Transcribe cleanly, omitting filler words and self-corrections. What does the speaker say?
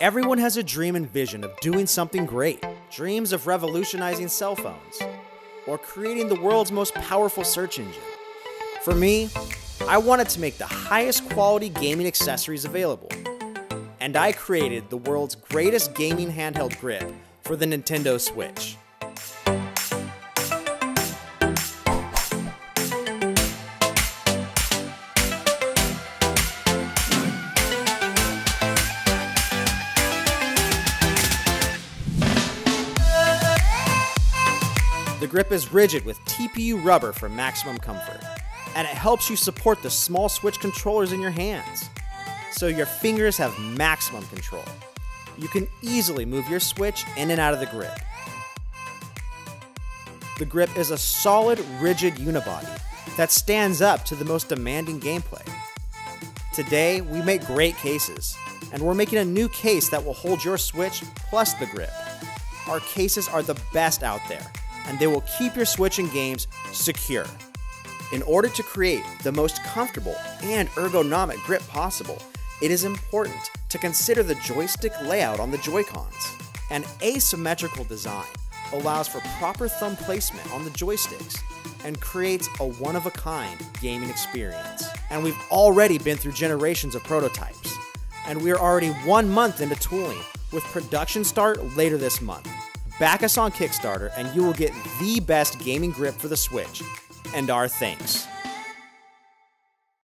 Everyone has a dream and vision of doing something great. Dreams of revolutionizing cell phones or creating the world's most powerful search engine. For me, I wanted to make the highest quality gaming accessories available. And I created the world's greatest gaming handheld grip for the Nintendo Switch. The grip is rigid with TPU rubber for maximum comfort, and it helps you support the small Switch controllers in your hands, so your fingers have maximum control. You can easily move your Switch in and out of the grip. The grip is a solid, rigid unibody that stands up to the most demanding gameplay. Today, we make great cases, and we're making a new case that will hold your Switch plus the grip. Our cases are the best out there, and they will keep your Switch and games secure. In order to create the most comfortable and ergonomic grip possible, it is important to consider the joystick layout on the Joy-Cons. An asymmetrical design allows for proper thumb placement on the joysticks and creates a one-of-a-kind gaming experience. And we've already been through generations of prototypes, and we are already 1 month into tooling, with production start later this month. Back us on Kickstarter and you will get the best gaming grip for the Switch. And our thanks.